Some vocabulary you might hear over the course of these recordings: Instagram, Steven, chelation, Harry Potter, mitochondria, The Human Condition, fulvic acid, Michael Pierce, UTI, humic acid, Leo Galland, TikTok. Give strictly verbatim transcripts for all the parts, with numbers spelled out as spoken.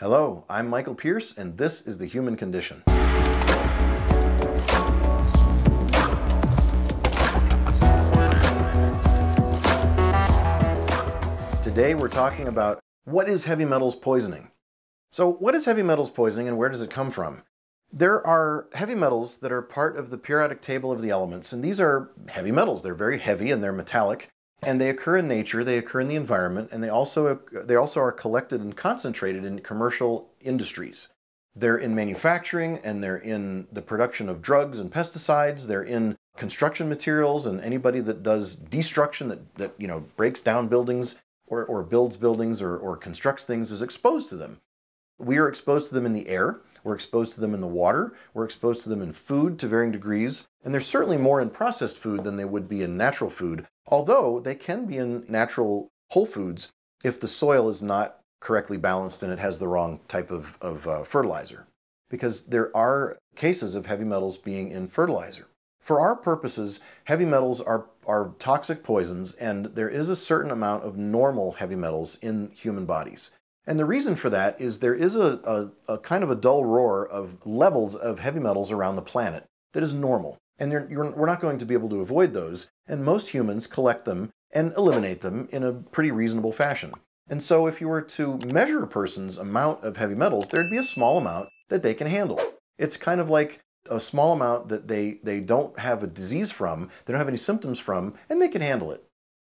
Hello, I'm Michael Pierce, and this is The Human Condition. Today we're talking about what is heavy metals poisoning. So what is heavy metals poisoning and where does it come from? There are heavy metals that are part of the periodic table of the elements, and these are heavy metals. They're very heavy and they're metallic. And they occur in nature, they occur in the environment, and they also, they also are collected and concentrated in commercial industries. They're in manufacturing, and they're in the production of drugs and pesticides, they're in construction materials, and anybody that does destruction, that, that you know, breaks down buildings or, or builds buildings or, or constructs things is exposed to them. We are exposed to them in the air, we're exposed to them in the water, we're exposed to them in food to varying degrees, and they're certainly more in processed food than they would be in natural food, although they can be in natural whole foods if the soil is not correctly balanced and it has the wrong type of, of uh, fertilizer, because there are cases of heavy metals being in fertilizer. For our purposes, heavy metals are, are toxic poisons, and there is a certain amount of normal heavy metals in human bodies. And the reason for that is there is a, a, a kind of a dull roar of levels of heavy metals around the planet that is normal. And you're, you're, we're not going to be able to avoid those, and most humans collect them and eliminate them in a pretty reasonable fashion. And so if you were to measure a person's amount of heavy metals, there'd be a small amount that they can handle. It's kind of like a small amount that they, they don't have a disease from, they don't have any symptoms from, and they can handle it.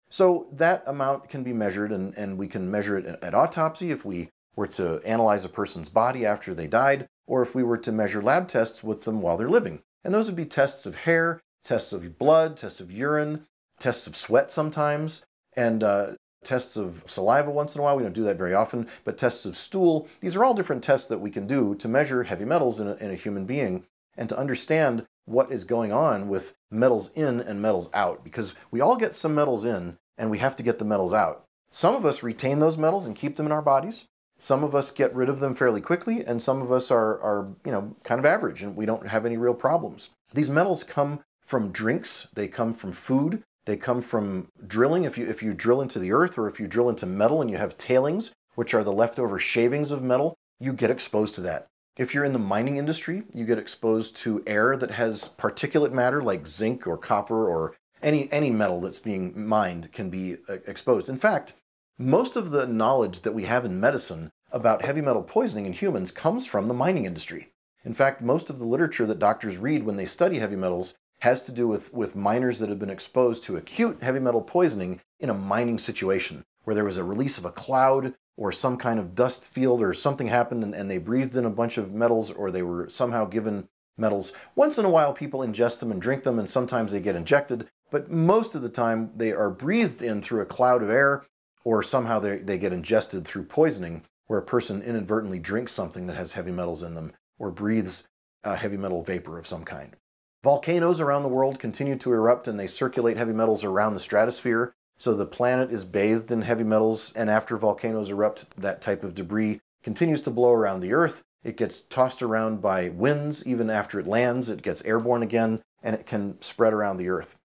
So that amount can be measured, and, and we can measure it at autopsy if we were to analyze a person's body after they died, or if we were to measure lab tests with them while they're living. And those would be tests of hair, tests of blood, tests of urine, tests of sweat sometimes, and uh, tests of saliva once in a while. We don't do that very often, but tests of stool. These are all different tests that we can do to measure heavy metals in a, in a human being and to understand what is going on with metals in and metals out, because we all get some metals in and we have to get the metals out. Some of us retain those metals and keep them in our bodies. Some of us get rid of them fairly quickly, and some of us are, are, you know, kind of average, and we don't have any real problems. These metals come from drinks, they come from food, they come from drilling. If you, if you drill into the earth, or if you drill into metal and you have tailings, which are the leftover shavings of metal, you get exposed to that. If you're in the mining industry, you get exposed to air that has particulate matter like zinc or copper, or any, any metal that's being mined can be exposed. In fact, most of the knowledge that we have in medicine about heavy metal poisoning in humans comes from the mining industry. In fact, most of the literature that doctors read when they study heavy metals has to do with, with miners that have been exposed to acute heavy metal poisoning in a mining situation, where there was a release of a cloud or some kind of dust field or something happened, and, and they breathed in a bunch of metals, or they were somehow given metals. Once in a while, people ingest them and drink them, and sometimes they get injected, but most of the time they are breathed in through a cloud of air, or somehow they, they get ingested through poisoning, where a person inadvertently drinks something that has heavy metals in them, or breathes uh, heavy metal vapor of some kind. Volcanoes around the world continue to erupt, and they circulate heavy metals around the stratosphere, so the planet is bathed in heavy metals, and after volcanoes erupt, that type of debris continues to blow around the Earth. It gets tossed around by winds. Even after it lands, it gets airborne again, and it can spread around the Earth.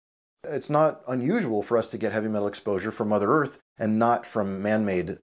It's not unusual for us to get heavy metal exposure from Mother Earth, and not from man-made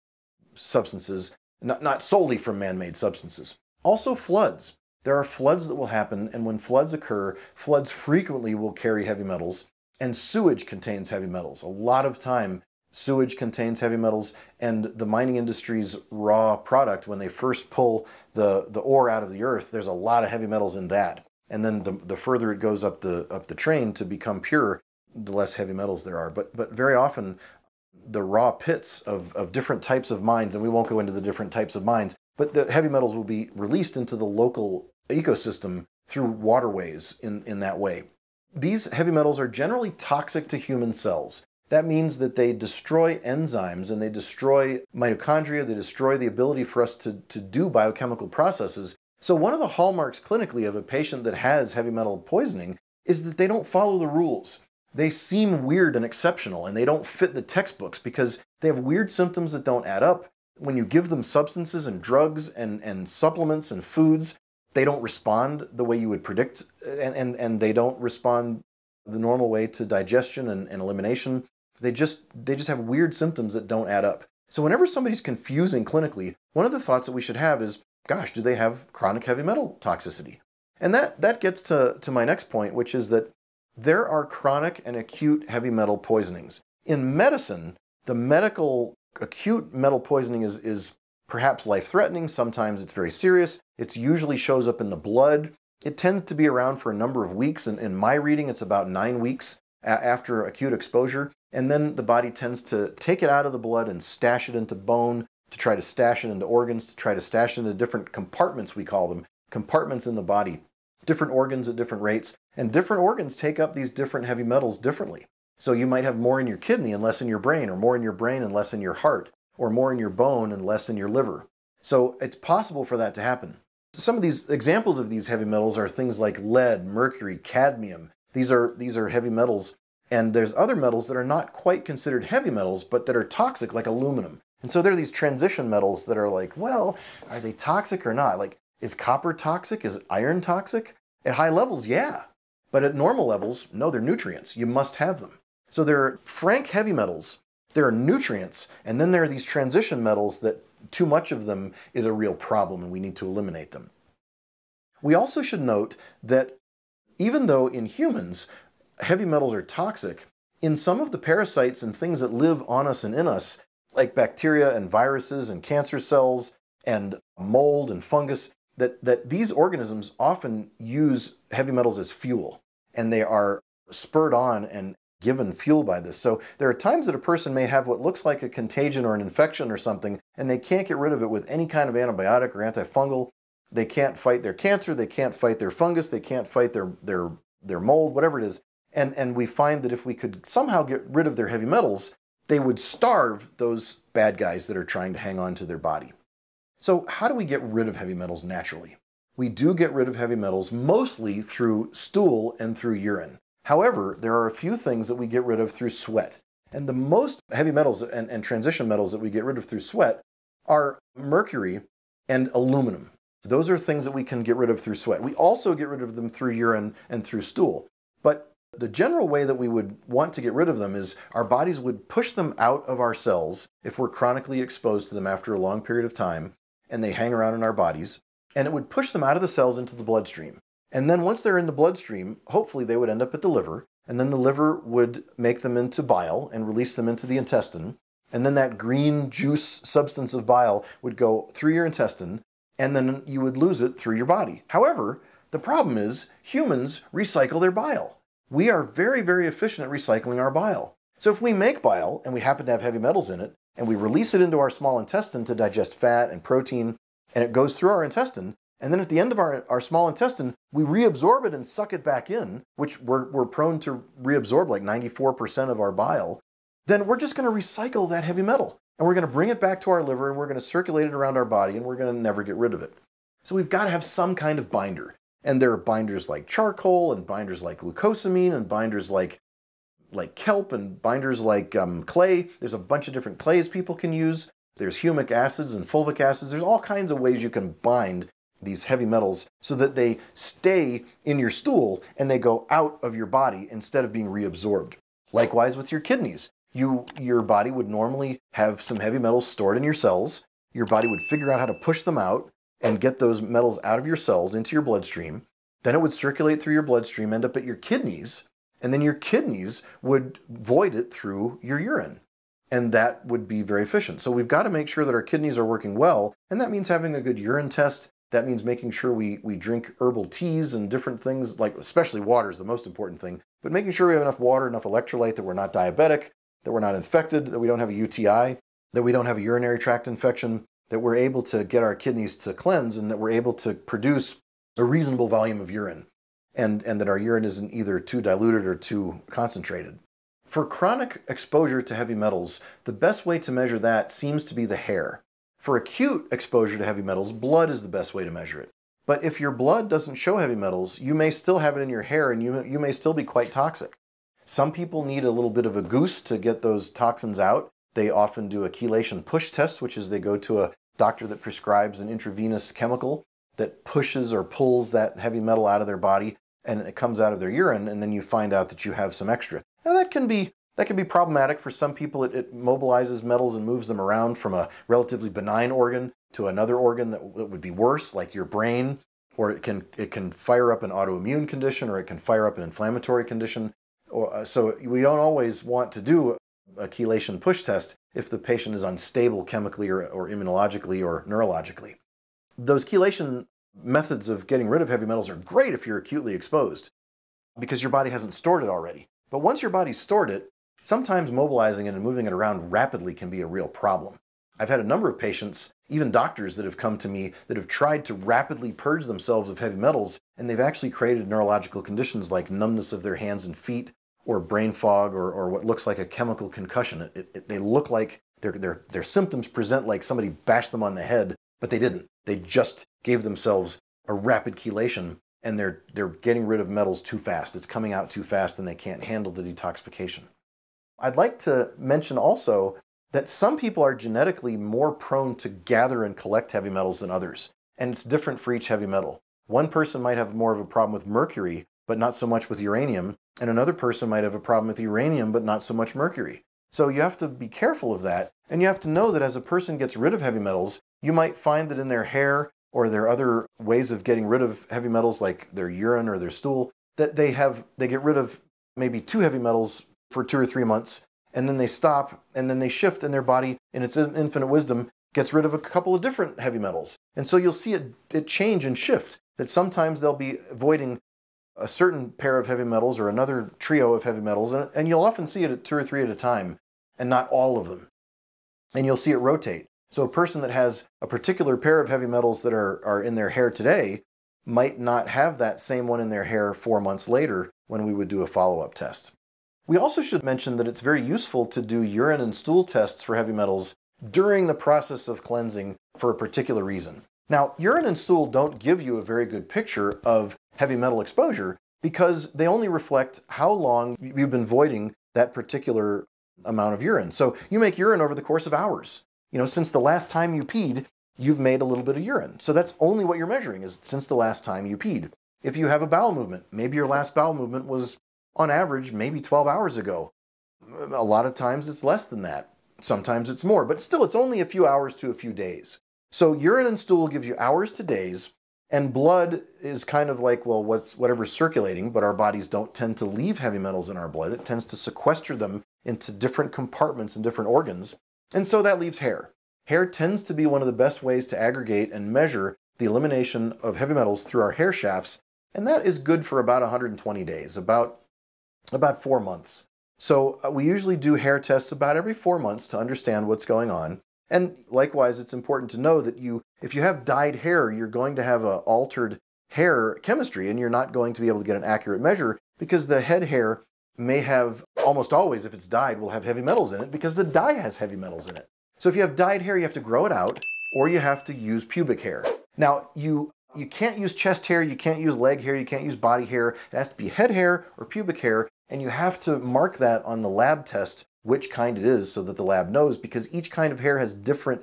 substances, not, not solely from man-made substances. Also floods. There are floods that will happen, and when floods occur, floods frequently will carry heavy metals, and sewage contains heavy metals. A lot of time, sewage contains heavy metals, and the mining industry's raw product, when they first pull the, the ore out of the earth, there's a lot of heavy metals in that. And then the, the further it goes up the, up the train to become pure, the less heavy metals there are. But, but very often, the raw pits of, of different types of mines, and we won't go into the different types of mines, but the heavy metals will be released into the local ecosystem through waterways in, in that way. These heavy metals are generally toxic to human cells. That means that they destroy enzymes, and they destroy mitochondria, they destroy the ability for us to, to do biochemical processes. So one of the hallmarks clinically of a patient that has heavy metal poisoning is that they don't follow the rules. They seem weird and exceptional, and they don't fit the textbooks because they have weird symptoms that don't add up. When you give them substances and drugs and, and supplements and foods, they don't respond the way you would predict, and, and, and they don't respond the normal way to digestion and, and elimination. They just, they just have weird symptoms that don't add up. So whenever somebody's confusing clinically, one of the thoughts that we should have is, gosh, do they have chronic heavy metal toxicity? And that, that gets to, to my next point, which is that there are chronic and acute heavy metal poisonings. In medicine, the medical acute metal poisoning is, is perhaps life-threatening. Sometimes it's very serious. It usually shows up in the blood. It tends to be around for a number of weeks. And in my reading, it's about nine weeks after acute exposure. And then the body tends to take it out of the blood and stash it into bone, to try to stash it into organs, to try to stash it into different compartments, we call them, compartments in the body, different organs at different rates. And different organs take up these different heavy metals differently. So you might have more in your kidney and less in your brain, or more in your brain and less in your heart, or more in your bone and less in your liver. So it's possible for that to happen. Some of these examples of these heavy metals are things like lead, mercury, cadmium. These are, these are heavy metals. And there's other metals that are not quite considered heavy metals, but that are toxic, like aluminum. And so there are these transition metals that are like, well, are they toxic or not? Like, is copper toxic? Is iron toxic? At high levels, yeah. But at normal levels, no, they're nutrients. You must have them. So there are frank heavy metals, there are nutrients, and then there are these transition metals that too much of them is a real problem and we need to eliminate them. We also should note that even though in humans heavy metals are toxic, in some of the parasites and things that live on us and in us, like bacteria and viruses and cancer cells and mold and fungus, that, that these organisms often use heavy metals as fuel, and they are spurred on and given fuel by this. So there are times that a person may have what looks like a contagion or an infection or something, and they can't get rid of it with any kind of antibiotic or antifungal. They can't fight their cancer, they can't fight their fungus, they can't fight their, their, their mold, whatever it is. And, and we find that if we could somehow get rid of their heavy metals, they would starve those bad guys that are trying to hang on to their body. So how do we get rid of heavy metals naturally? We do get rid of heavy metals mostly through stool and through urine. However, there are a few things that we get rid of through sweat. And the most heavy metals and, and transition metals that we get rid of through sweat are mercury and aluminum. Those are things that we can get rid of through sweat. We also get rid of them through urine and through stool. But the general way that we would want to get rid of them is our bodies would push them out of our cells if we're chronically exposed to them after a long period of time, and they hang around in our bodies, and it would push them out of the cells into the bloodstream. And then once they're in the bloodstream, hopefully they would end up at the liver, and then the liver would make them into bile and release them into the intestine. And then that green juice substance of bile would go through your intestine, and then you would lose it through your body. However, the problem is humans recycle their bile. We are very, very efficient at recycling our bile. So if we make bile and we happen to have heavy metals in it, and we release it into our small intestine to digest fat and protein, and it goes through our intestine, and then at the end of our, our small intestine, we reabsorb it and suck it back in, which we're, we're prone to reabsorb like ninety-four percent of our bile, then we're just going to recycle that heavy metal. And we're going to bring it back to our liver, and we're going to circulate it around our body, and we're going to never get rid of it. So we've got to have some kind of binder. And there are binders like charcoal, and binders like glucosamine, and binders like, like kelp, and binders like um, clay. There's a bunch of different clays people can use. There's humic acids and fulvic acids. There's all kinds of ways you can bind these heavy metals so that they stay in your stool and they go out of your body instead of being reabsorbed. Likewise with your kidneys. You, your body would normally have some heavy metals stored in your cells. Your body would figure out how to push them out and get those metals out of your cells into your bloodstream. Then it would circulate through your bloodstream, end up at your kidneys, and then your kidneys would void it through your urine. And that would be very efficient. So we've got to make sure that our kidneys are working well, and that means having a good urine test. That means making sure we, we drink herbal teas and different things, like especially water is the most important thing, but making sure we have enough water, enough electrolyte, that we're not diabetic, that we're not infected, that we don't have a U T I, that we don't have a urinary tract infection, that we're able to get our kidneys to cleanse, and that we're able to produce a reasonable volume of urine, and, and that our urine isn't either too diluted or too concentrated. For chronic exposure to heavy metals, the best way to measure that seems to be the hair. For acute exposure to heavy metals, blood is the best way to measure it. But if your blood doesn't show heavy metals, you may still have it in your hair, and you, you may still be quite toxic. Some people need a little bit of a goose to get those toxins out. They often do a chelation push test, which is they go to a doctor that prescribes an intravenous chemical that pushes or pulls that heavy metal out of their body, and it comes out of their urine, and then you find out that you have some extra. Now that can be That can be problematic for some people. It, it mobilizes metals and moves them around from a relatively benign organ to another organ that, that would be worse, like your brain, or it can, it can fire up an autoimmune condition, or it can fire up an inflammatory condition. Or, uh, so we don't always want to do a chelation push test if the patient is unstable chemically or, or immunologically or neurologically. Those chelation methods of getting rid of heavy metals are great if you're acutely exposed, because your body hasn't stored it already. But once your body's stored it, sometimes mobilizing it and moving it around rapidly can be a real problem. I've had a number of patients, even doctors, that have come to me that have tried to rapidly purge themselves of heavy metals, and they've actually created neurological conditions like numbness of their hands and feet, or brain fog, or, or what looks like a chemical concussion. It, it, it, they look like, their, their, their symptoms present like somebody bashed them on the head, but they didn't. They just gave themselves a rapid chelation, and they're, they're getting rid of metals too fast. It's coming out too fast, and they can't handle the detoxification. I'd like to mention also that some people are genetically more prone to gather and collect heavy metals than others, and it's different for each heavy metal. One person might have more of a problem with mercury, but not so much with uranium, and another person might have a problem with uranium, but not so much mercury. So you have to be careful of that, and you have to know that as a person gets rid of heavy metals, you might find that in their hair or their other ways of getting rid of heavy metals, like their urine or their stool, that they have, they get rid of maybe two heavy metals for two or three months, and then they stop, and then they shift, and their body, in its infinite wisdom, gets rid of a couple of different heavy metals. And so you'll see it, it change and shift, that sometimes they'll be avoiding a certain pair of heavy metals or another trio of heavy metals, and, and you'll often see it at two or three at a time, and not all of them. And you'll see it rotate. So a person that has a particular pair of heavy metals that are, are in their hair today might not have that same one in their hair four months later when we would do a follow-up test. We also should mention that it's very useful to do urine and stool tests for heavy metals during the process of cleansing for a particular reason. Now, urine and stool don't give you a very good picture of heavy metal exposure because they only reflect how long you've been voiding that particular amount of urine. So you make urine over the course of hours. You know, since the last time you peed, you've made a little bit of urine. So that's only what you're measuring, is since the last time you peed. If you have a bowel movement, maybe your last bowel movement was, on average, maybe twelve hours ago. A lot of times it's less than that. Sometimes it's more, but still it's only a few hours to a few days. So urine and stool gives you hours to days, and blood is kind of like, well, what's whatever's circulating, but our bodies don't tend to leave heavy metals in our blood. It tends to sequester them into different compartments and different organs, and so that leaves hair. Hair tends to be one of the best ways to aggregate and measure the elimination of heavy metals through our hair shafts, and that is good for about one hundred twenty days, about about four months. So uh, we usually do hair tests about every four months to understand what's going on. And likewise, it's important to know that you, if you have dyed hair, you're going to have an altered hair chemistry, and you're not going to be able to get an accurate measure because the head hair may have, almost always if it's dyed, will have heavy metals in it because the dye has heavy metals in it. So if you have dyed hair, you have to grow it out, or you have to use pubic hair. Now, you you can't use chest hair, you can't use leg hair, you can't use body hair. It has to be head hair or pubic hair. And you have to mark that on the lab test, which kind it is, so that the lab knows, because each kind of hair has different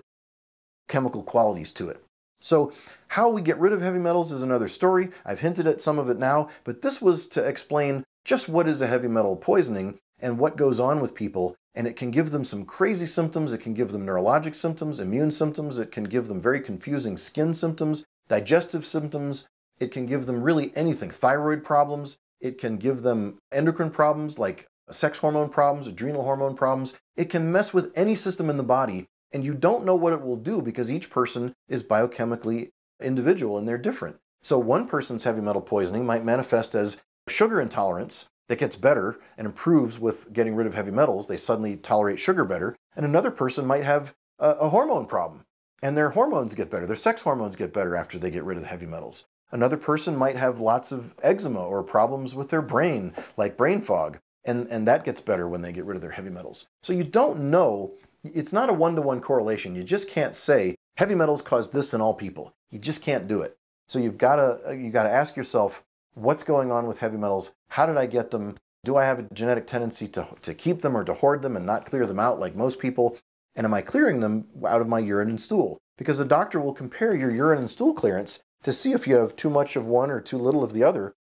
chemical qualities to it. So how we get rid of heavy metals is another story. I've hinted at some of it now, but this was to explain just what is a heavy metal poisoning and what goes on with people. And it can give them some crazy symptoms. It can give them neurologic symptoms, immune symptoms. It can give them very confusing skin symptoms, digestive symptoms. It can give them really anything, thyroid problems. It can give them endocrine problems like sex hormone problems, adrenal hormone problems. It can mess with any system in the body, and you don't know what it will do because each person is biochemically individual and they're different. So one person's heavy metal poisoning might manifest as sugar intolerance that gets better and improves with getting rid of heavy metals. They suddenly tolerate sugar better. And another person might have a, a hormone problem, and their hormones get better. Their sex hormones get better after they get rid of the heavy metals. Another person might have lots of eczema or problems with their brain, like brain fog, and, and that gets better when they get rid of their heavy metals. So you don't know, it's not a one-to-one correlation. You just can't say, heavy metals cause this in all people. You just can't do it. So you've got to you've got to ask yourself, what's going on with heavy metals? How did I get them? Do I have a genetic tendency to, to keep them or to hoard them and not clear them out like most people? And am I clearing them out of my urine and stool? Because the doctor will compare your urine and stool clearance to see if you have too much of one or too little of the other,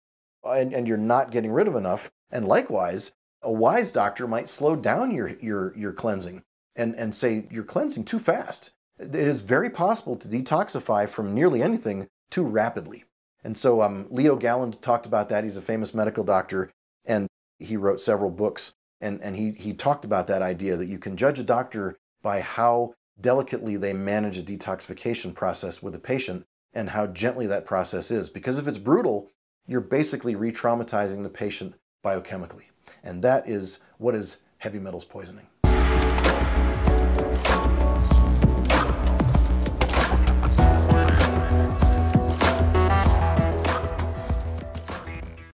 and, and you're not getting rid of enough. And likewise, a wise doctor might slow down your, your, your cleansing and, and say, you're cleansing too fast. It is very possible to detoxify from nearly anything too rapidly. And so um, Leo Galland talked about that. He's a famous medical doctor, and he wrote several books. And, and he, he talked about that idea that you can judge a doctor by how delicately they manage a detoxification process with a patient and how gently that process is. Because if it's brutal, you're basically re-traumatizing the patient biochemically. And that is what is heavy metals poisoning.